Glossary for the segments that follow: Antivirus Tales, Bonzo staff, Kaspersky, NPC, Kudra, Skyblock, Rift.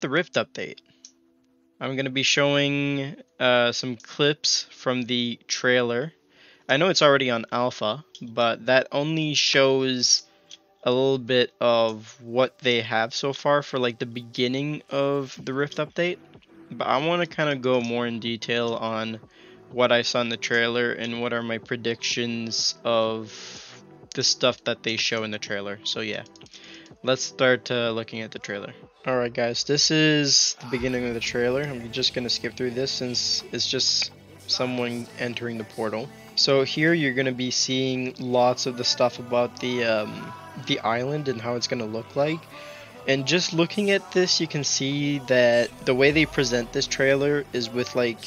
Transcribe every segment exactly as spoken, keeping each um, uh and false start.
the Rift update. I'm going to be showing uh, some clips from the trailer. I know it's already on alpha, but that only shows a little bit of what they have so far for like the beginning of the Rift update. But I want to kind of go more in detail on what I saw in the trailer and what are my predictions of the stuff that they show in the trailer. So yeah, let's start uh, looking at the trailer. Alright guys, this is the beginning of the trailer. I'm just going to skip through this since it's just someone entering the portal. So here you're going to be seeing lots of the stuff about the, um, the island and how it's going to look like. And just looking at this, you can see that the way they present this trailer is with like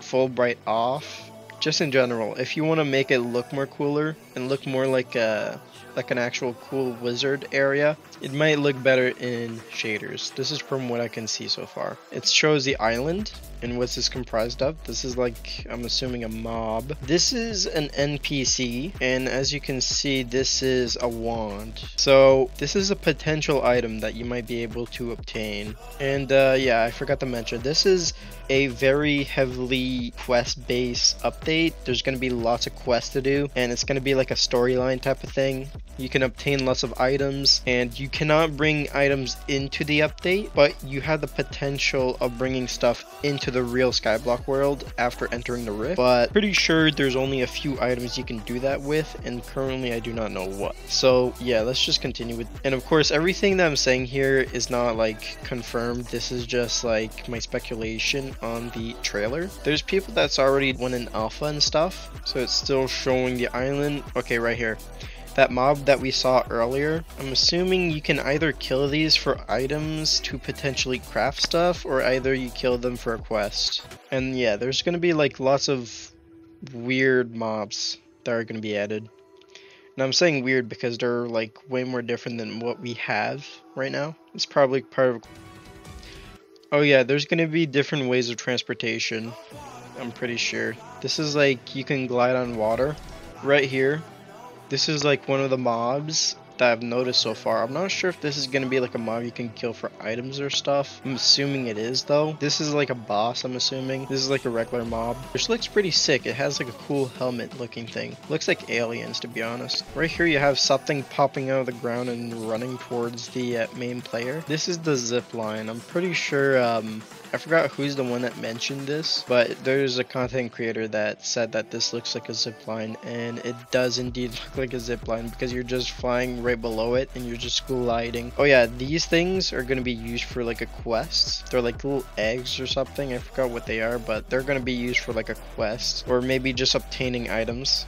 Fulbright off. Just in general, if you want to make it look more cooler and look more like a like an actual cool wizard area, it might look better in shaders. This is from what I can see so far. It shows the island and what's this comprised of. This is like, I'm assuming, a mob. This is an N P C, and as you can see, this is a wand. So this is a potential item that you might be able to obtain. And uh, yeah, I forgot to mention, this is a very heavily quest-based update. There's going to be lots of quests to do, and it's going to be like a storyline type of thing. You can obtain lots of items, and you cannot bring items into the update, but you have the potential of bringing stuff into the real Skyblock world after entering the Rift. But pretty sure there's only a few items you can do that with, and currently I do not know what. So yeah, let's just continue with, and of course everything that I'm saying here is not like confirmed. This is just like my speculation on the trailer. There's people that's already won an alpha and stuff, so it's still showing the island. Okay, right here, that mob that we saw earlier, I'm assuming you can either kill these for items to potentially craft stuff, or either you kill them for a quest. And yeah, there's gonna be like lots of weird mobs that are gonna be added. And I'm saying weird because they're like way more different than what we have right now. It's probably part of... Oh yeah, there's gonna be different ways of transportation, I'm pretty sure. This is like, you can glide on water. Right here, this is like one of the mobs that I've noticed so far. I'm not sure if this is going to be like a mob you can kill for items or stuff. I'm assuming it is though. This is like a boss, I'm assuming. This is like a regular mob, which looks pretty sick. It has like a cool helmet looking thing. Looks like aliens, to be honest. Right here you have something popping out of the ground and running towards the uh, main player. This is the zip line. I'm pretty sure... Um, I forgot who's the one that mentioned this, but there's a content creator that said that this looks like a zipline, and it does indeed look like a zipline because you're just flying right below it and you're just gliding. Oh yeah, these things are going to be used for like a quest. They're like little eggs or something. I forgot what they are, but they're going to be used for like a quest or maybe just obtaining items.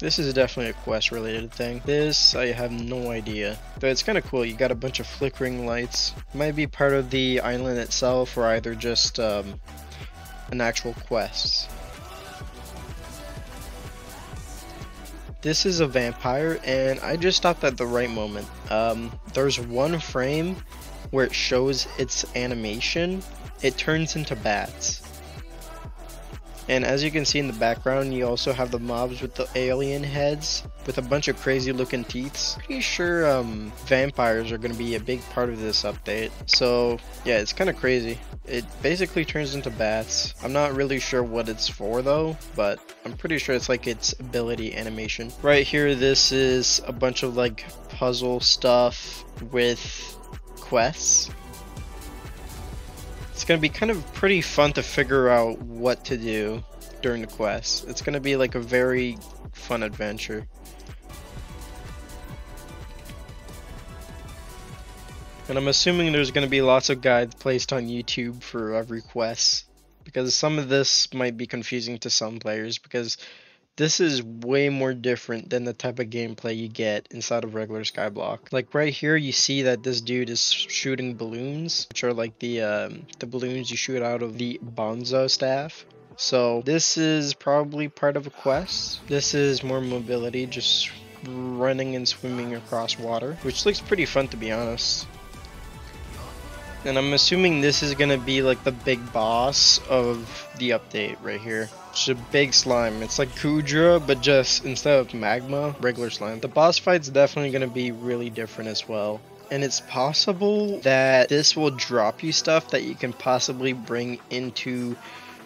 This is definitely a quest related thing. This, I have no idea. But it's kind of cool. You got a bunch of flickering lights. Might be part of the island itself or either just um, an actual quest. This is a vampire, and I just stopped at the right moment. Um, there's one frame where it shows its animation. It turns into bats. And as you can see in the background, you also have the mobs with the alien heads with a bunch of crazy looking teeth. Pretty sure um, vampires are going to be a big part of this update. So yeah, it's kind of crazy. It basically turns into bats. I'm not really sure what it's for though, but I'm pretty sure it's like its ability animation. Right here, this is a bunch of like puzzle stuff with quests. It's going to be kind of pretty fun to figure out what to do during the quest. It's going to be like a very fun adventure. And I'm assuming there's going to be lots of guides placed on YouTube for every quest, because some of this might be confusing to some players because this is way more different than the type of gameplay you get inside of regular Skyblock. Like right here, you see that this dude is shooting balloons, which are like the um, the balloons you shoot out of the Bonzo staff. So this is probably part of a quest. This is more mobility, just running and swimming across water, which looks pretty fun, to be honest. And I'm assuming this is going to be like the big boss of the update right here. It's a big slime. It's like Kudra, but just instead of magma, regular slime. The boss fight's definitely going to be really different as well. and it's possible that this will drop you stuff that you can possibly bring into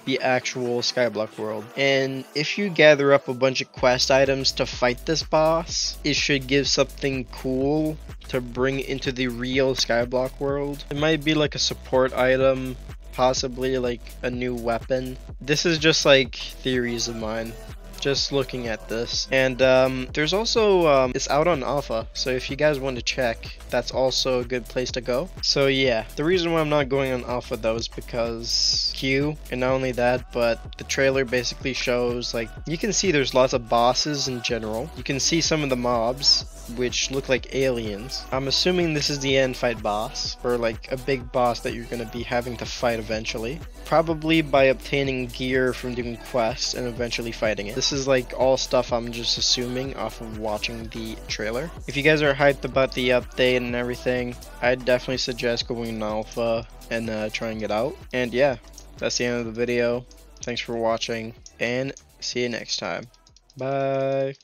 the actual Skyblock world. And if you gather up a bunch of quest items to fight this boss, it should give something cool to bring into the real Skyblock world. It might be like a support item, possibly like a new weapon. This is just like theories of mine, just looking at this. And um, there's also, um, it's out on alpha, so if you guys want to check, that's also a good place to go. So yeah, the reason why I'm not going on alpha though is because Q, and not only that, but the trailer basically shows, like, you can see there's lots of bosses in general. You can see some of the mobs, which look like aliens. I'm assuming this is the end fight boss, or like a big boss that you're going to be having to fight eventually, probably by obtaining gear from doing quests and eventually fighting it. This This is like all stuff I'm just assuming off of watching the trailer. If you guys are hyped about the update and everything, I'd definitely suggest going in alpha and uh, trying it out. And yeah, that's the end of the video. Thanks for watching and see you next time. Bye.